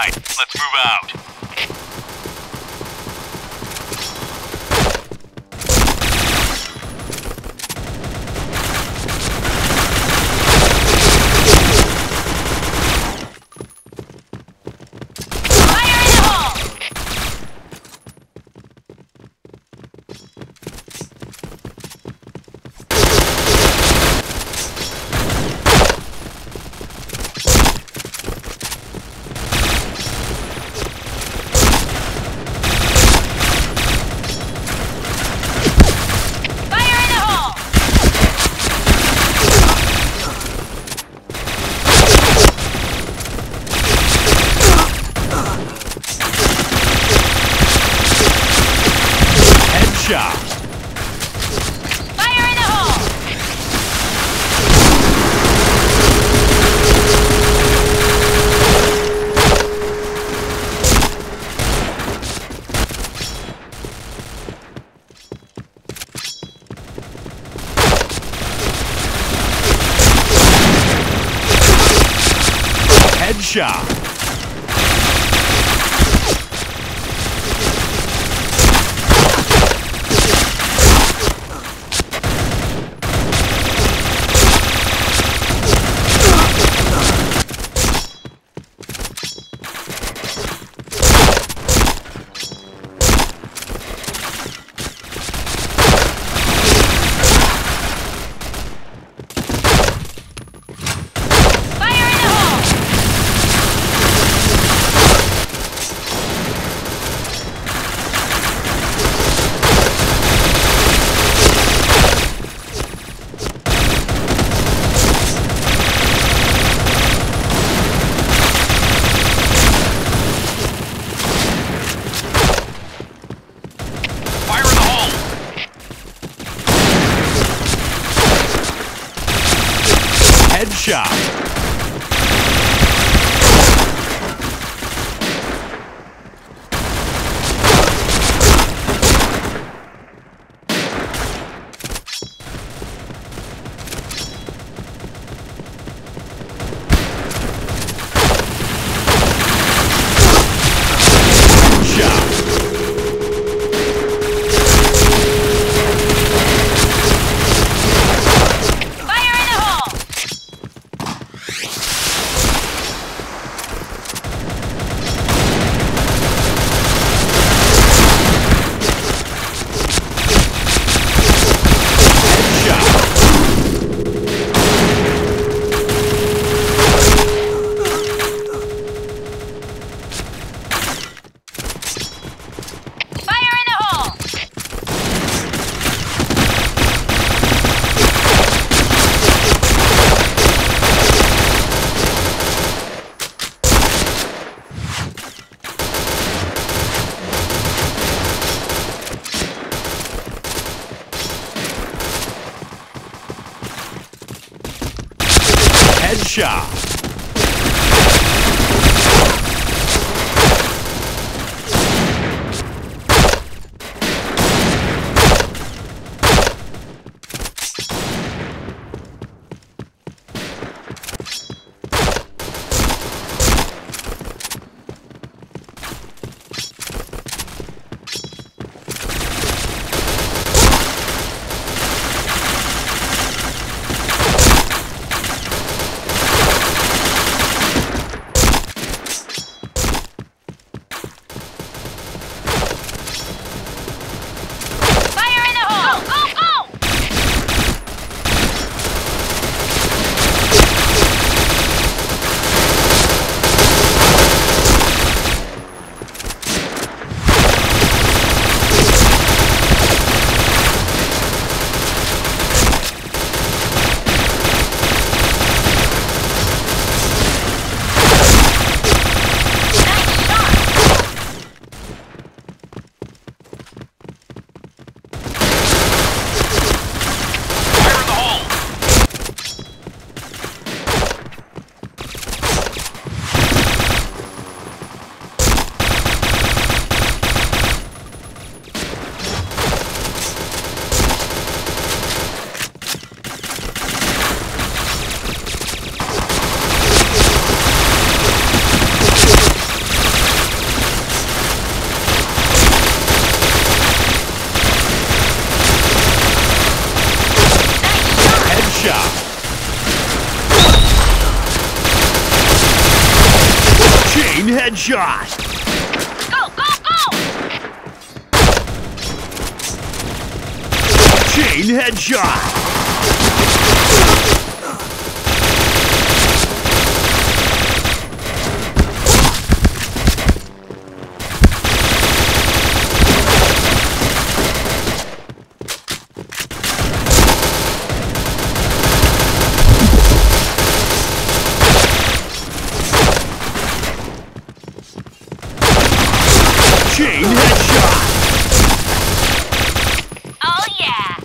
fine. Let's move out. Shot. Headshot. Headshot. Shot. Chain headshot. Go, go, go! Chain headshot. Chain headshot! Oh yeah!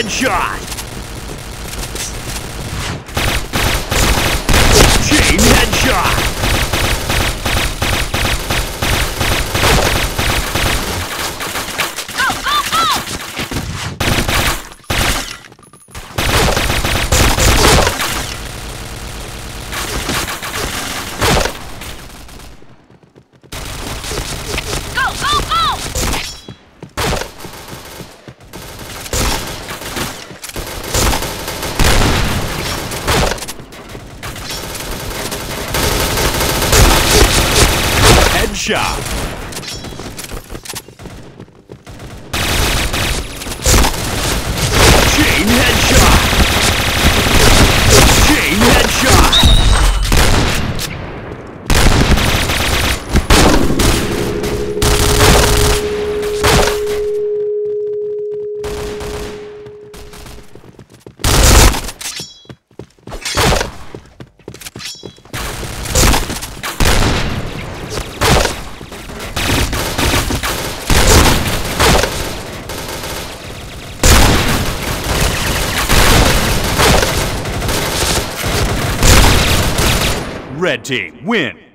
Headshot! Chain headshot! Go, go, go! Go, go, go! Shot. Chain headshot. Chain headshot. Red team, win!